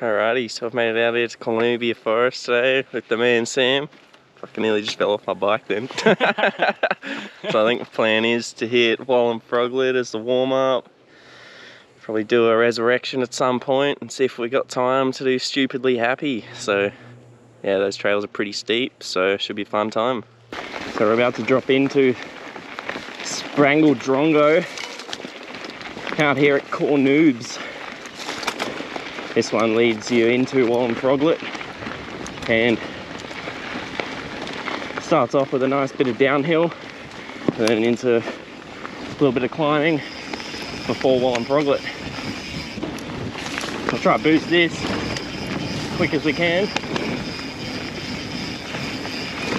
Alrighty, so I've made it out here to Cornubia Forest today with the man Sam. Fucking nearly just fell off my bike then. So I think the plan is to hit Wallum Froglet as the warm-up. Probably do a resurrection at some point and see if we got time to do Stupidly Happy. So yeah, those trails are pretty steep, so it should be a fun time. So we're about to drop into Spangled Drongo out here at Cornubs. This one leads you into Wallum Froglet and starts off with a nice bit of downhill, then into a little bit of climbing before Wallum Froglet. I'll try to boost this as quick as we can.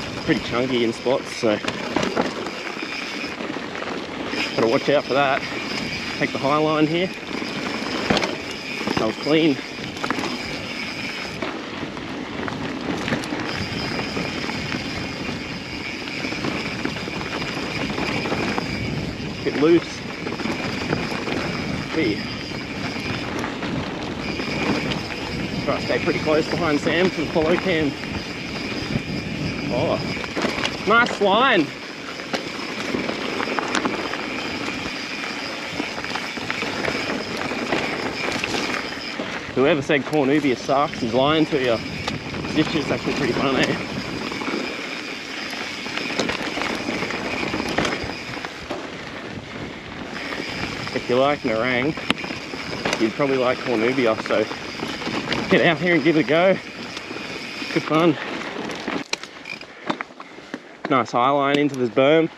It's pretty chunky in spots, so gotta watch out for that. Take the high line here. That was clean. Bit loose. Wee. Try to stay pretty close behind Sam for the follow cam. Oh, nice line. Whoever said Cornubia sucks is lying to you. This shit's actually pretty funny. If you like Narang, you'd probably like Cornubia, so get out here and give it a go. Good fun. Nice high line into this berm.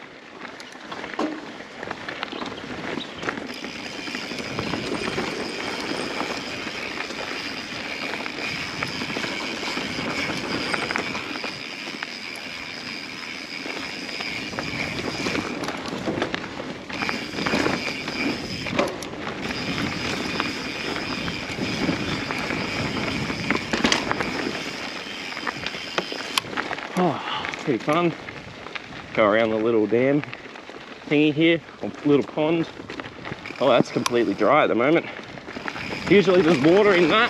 Oh, pretty fun. Go around the little dam thingy here, or little pond. Oh, that's completely dry at the moment. Usually there's water in that.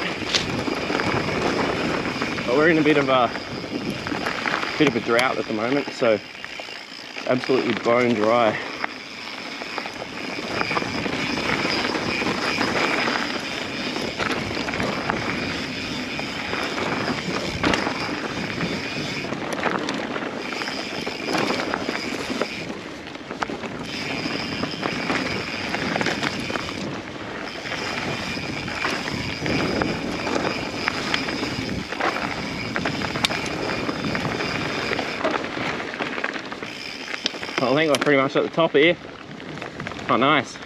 But we're in a bit of a drought at the moment, so absolutely bone dry. I think we're pretty much at the top here. Oh, nice.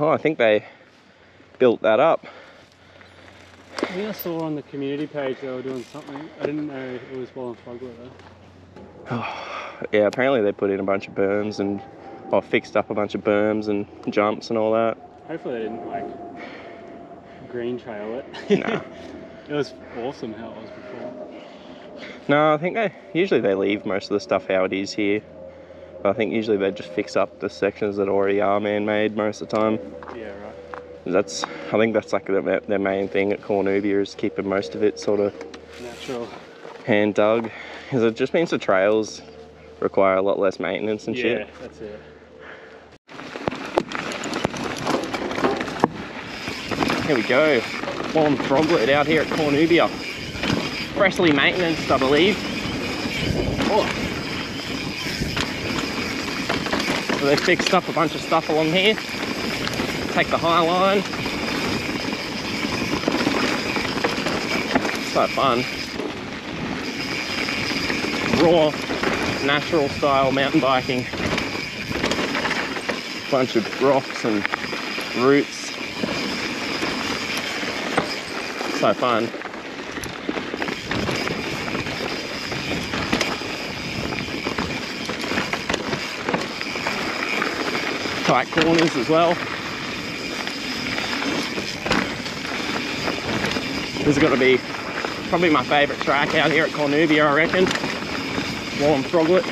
Oh, I think they built that up. I think I saw on the community page they were doing something. I didn't know it was Wallum Froglet though. Oh, yeah, apparently they put in a bunch of berms and fixed up a bunch of berms and jumps and all that. Hopefully they didn't like green trail it. Nah. It was awesome how it was before. No, I think usually they leave most of the stuff how it is here. But I think usually they just fix up the sections that already are man-made most of the time. Yeah, right. I think that's like their main thing at Cornubia is keeping most of it sort of natural, hand dug, because it just means the trails require a lot less maintenance and shit. Yeah, that's it. Here we go, Wallum Froglet out here at Cornubia. Freshly maintenanced, I believe. Oh. So they fixed up a bunch of stuff along here. Take the high line. So fun. Raw, natural style mountain biking. Bunch of rocks and roots. So fun. Tight corners as well. There's got to be probably my favourite track out here at Cornubia, I reckon. Wallum Froglet.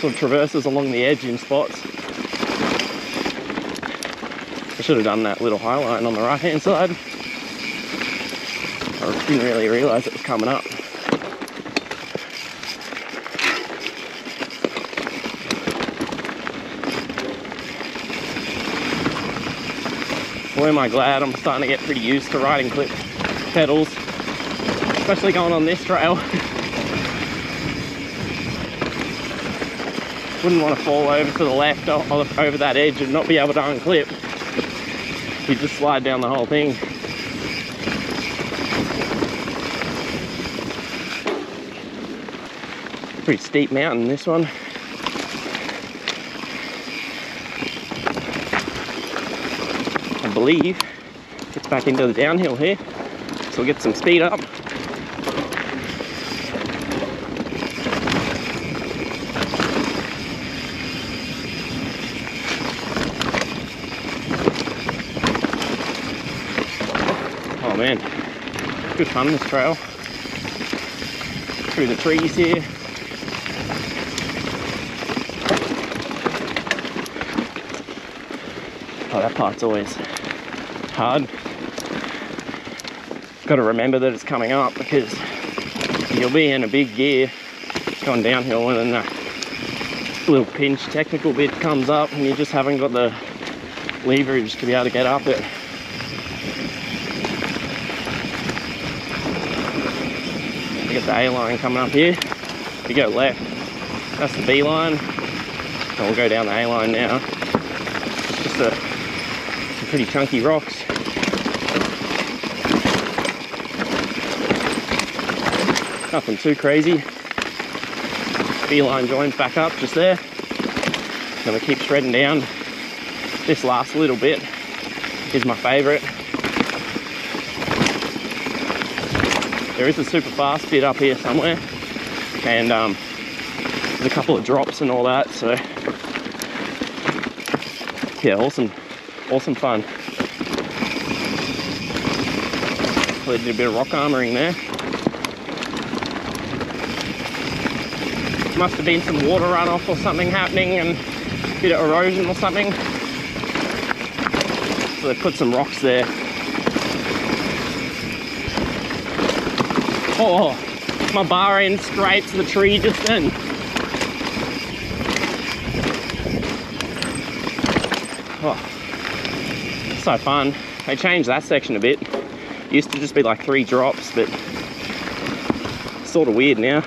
Sort of traverses along the edge in spots. I should have done that little highlighting on the right hand side. I didn't really realise it was coming up. Boy, am I glad I'm starting to get pretty used to riding clip pedals, especially going on this trail. Wouldn't want to fall over to the left or over that edge and not be able to unclip. You just slide down the whole thing. Pretty steep mountain, this one. I believe it's back into the downhill here, so we'll get some speed up. Oh man, good fun this trail. Through the trees here. Oh, that part's always hard. Got to remember that it's coming up because you'll be in a big gear going downhill and then that little pinch technical bit comes up and you just haven't got the leverage to be able to get up it. You get the A line coming up here. You go left, that's the B line. So we'll go down the A line now. It's just a pretty chunky rocks. Nothing too crazy. B-line joins back up just there. Then we keep shredding down. This last little bit is my favourite. There is a super fast bit up here somewhere, and there's a couple of drops and all that, so yeah, awesome. Awesome fun. Probably did a bit of rock armouring there. Must have been some water runoff or something happening and a bit of erosion or something. So they put some rocks there. Oh, my bar end scrapes the tree just then. Oh. So fun. They changed that section a bit. It used to just be like 3 drops, but it's sort of weird now.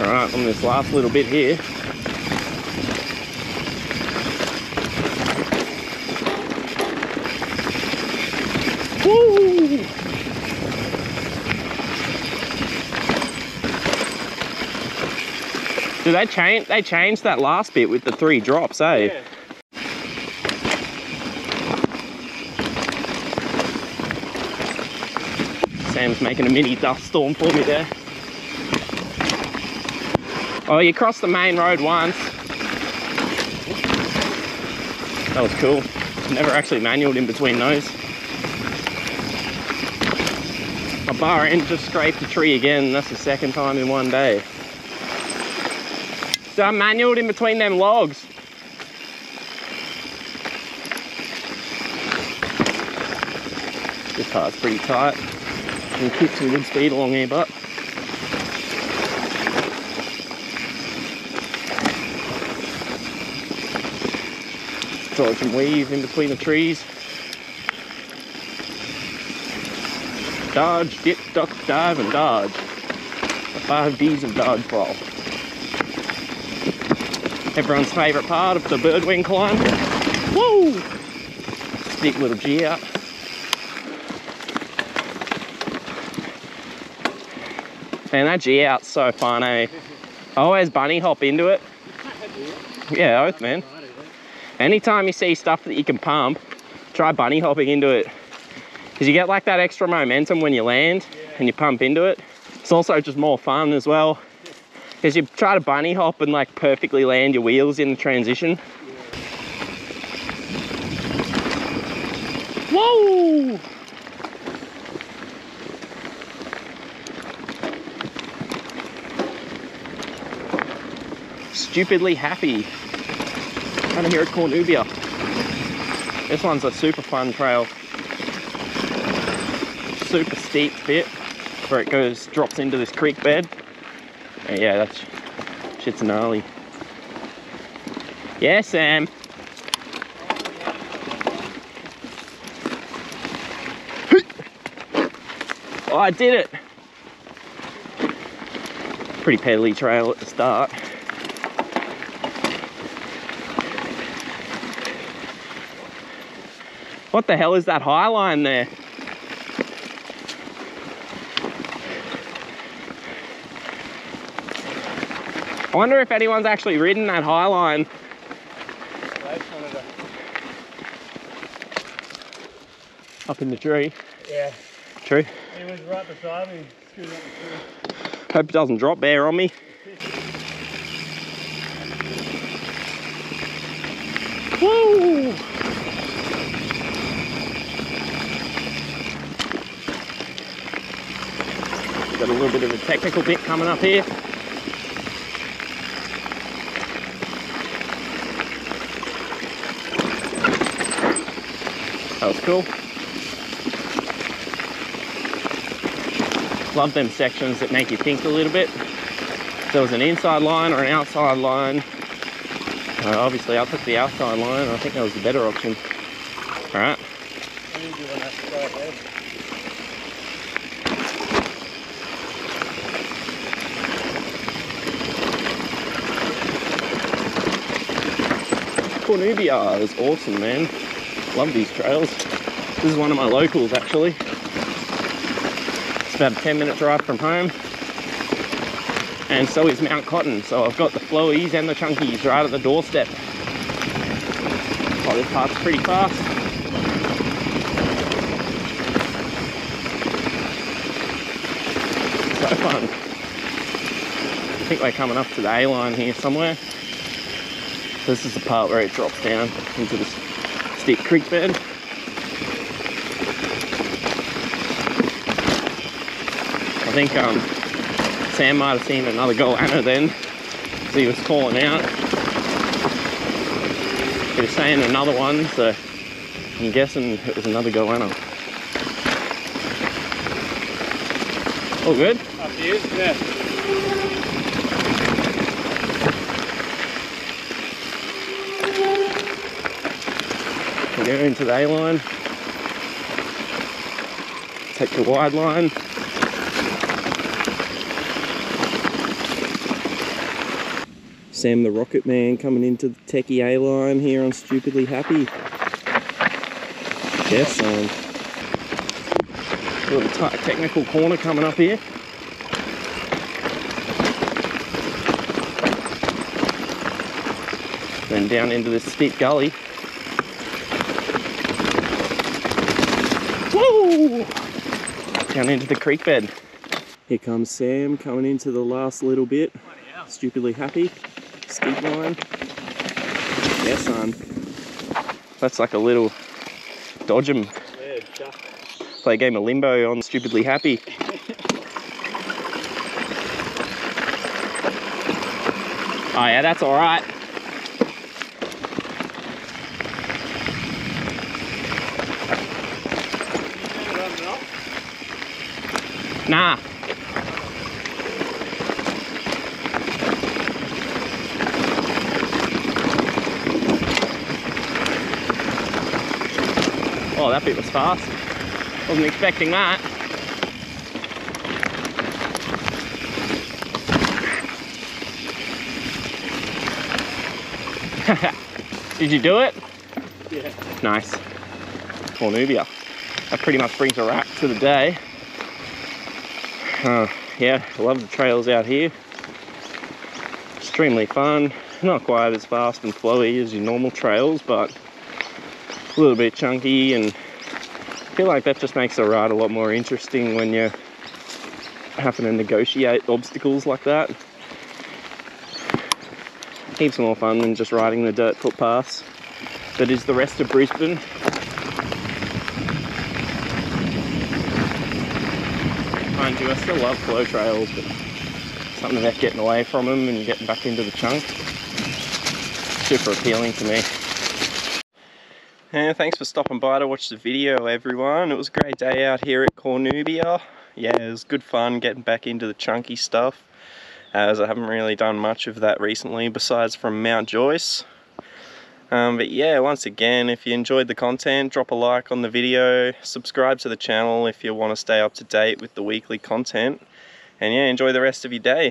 All right, on this last little bit here. Woo! Do they change? They changed that last bit with the 3 drops, eh? Yeah. Sam's making a mini dust storm for me there. Oh, you crossed the main road once. That was cool. Never actually manualed in between those. My bar end just scraped the tree again. That's the 2nd time in one day. So I manualed in between them logs. This part's pretty tight. We can keep some good speed along here, but so I can weave in between the trees. Dodge, dip, duck, dive, and dodge. The 5Ds of dodgeball. Everyone's favourite part of the birdwing climb. Woo! Big little G out. Man, that G out's so fun, eh? I always bunny hop into it. Yeah, oath, man. Anytime you see stuff that you can pump, try bunny hopping into it. Because you get like that extra momentum when you land and you pump into it. It's also just more fun as well. Because you try to bunny hop and like perfectly land your wheels in the transition. Yeah. Whoa! Stupidly Happy. Kind of here at Cornubia. This one's a super fun trail. Super steep bit where it goes, drops into this creek bed. And yeah, that's shit's gnarly. Yeah, Sam. Oh, I did it. Pretty peddly trail at the start. What the hell is that high line there? I wonder if anyone's actually ridden that high line. Up in the tree. Yeah. True. He was right beside me. Scooted up the tree. Hope it doesn't drop bear on me. Woo! Got a little bit of a technical bit coming up here. That was cool. Love them sections that make you think a little bit. If there was an inside line or an outside line. Obviously I took the outside line. I think that was the better option. Alright. Cornubia is awesome, man. Love these trails. This is one of my locals actually. It's about a 10-minute drive from home. And so is Mount Cotton. So I've got the flowies and the chunkies right at the doorstep. Oh, this path's pretty fast. So fun. I think we're coming up to the A line here somewhere. This is the part where it drops down into this steep creek bed. I think Sam might have seen another goanna then, because he was calling out. He was saying another one, so I'm guessing it was another goanna. All good? Up to you, yeah. Go into the A line, take the wide line. Sam the Rocket Man coming into the techie A line here on Stupidly Happy. Yes, a little tight technical corner coming up here. Then down into this steep gully. Down into the creek bed. Here comes Sam coming into the last little bit. Stupidly Happy. Steep line. Yeah, son. That's like a little dodge 'em. Play a game of limbo on Stupidly Happy. Oh yeah, that's alright. Nah. Oh, that bit was fast. Wasn't expecting that. Did you do it? Yeah. Nice. Cornubia. That pretty much brings a wrap to the day. Yeah, I love the trails out here. Extremely fun. Not quite as fast and flowy as your normal trails, but a little bit chunky, and I feel like that just makes a ride a lot more interesting when you're having to negotiate obstacles like that. Heaps more fun than just riding the dirt footpaths that is the rest of Brisbane. mind you, I still love flow trails, but something about getting away from them and getting back into the chunk, super appealing to me. And thanks for stopping by to watch the video, everyone. It was a great day out here at Cornubia. Yeah, it was good fun getting back into the chunky stuff, as I haven't really done much of that recently besides from Mount Joyce. But yeah, once again, if you enjoyed the content, drop a like on the video, subscribe to the channel if you want to stay up to date with the weekly content, and yeah, enjoy the rest of your day.